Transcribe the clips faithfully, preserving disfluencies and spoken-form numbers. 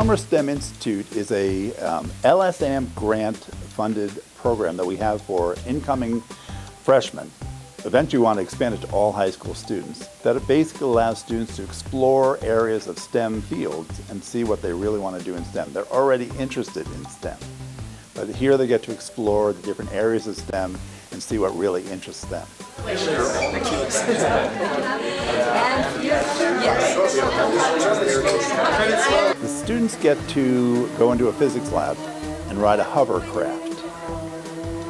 Summer STEM Institute is a um, L S M grant-funded program that we have for incoming freshmen. Eventually we want to expand it to all high school students. That basically allows students to explore areas of STEM fields and see what they really want to do in STEM. They're already interested in STEM, but here they get to explore the different areas of STEM and see what really interests them. The students get to go into a physics lab and ride a hovercraft.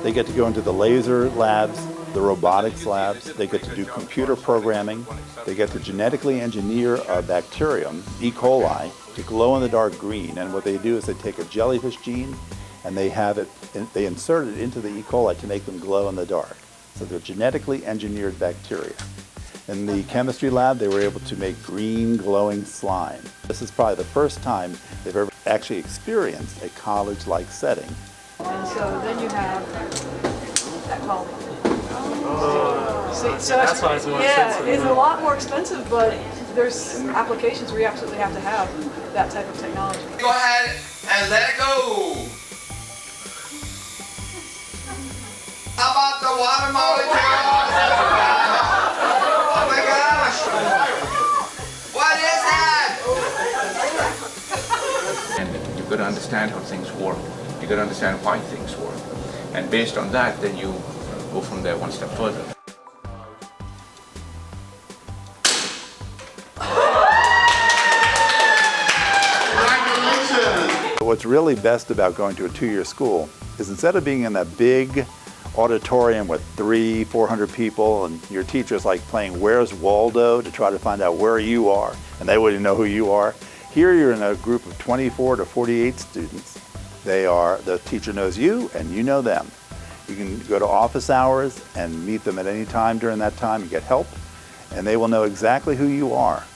They get to go into the laser labs, the robotics labs. They get to do computer programming. They get to genetically engineer a bacterium, E. coli, to glow in the dark green. And what they do is they take a jellyfish gene and they have it, they insert it into the E. coli to make them glow in the dark. So they're genetically engineered bacteria. In the chemistry lab, they were able to make green glowing slime. This is probably the first time they've ever actually experienced a college-like setting. And so then you have that colony. Oh. So, so that's why it's more expensive. Yeah, it's a lot more expensive, but there's applications where you absolutely have to have that type of technology. Go ahead and let it go. How about the water molecule? Oh my gosh! What is that? And you've got to understand how things work. You've got to understand why things work. And based on that, then you go from there one step further. Congratulations! What's really best about going to a two-year school is instead of being in that big auditorium with three, four hundred people, and your teacher's like playing Where's Waldo to try to find out where you are, and they wouldn't know who you are. Here you're in a group of twenty-four to forty-eight students. They are, the teacher knows you and you know them. You can go to office hours and meet them at any time during that time and get help, and they will know exactly who you are.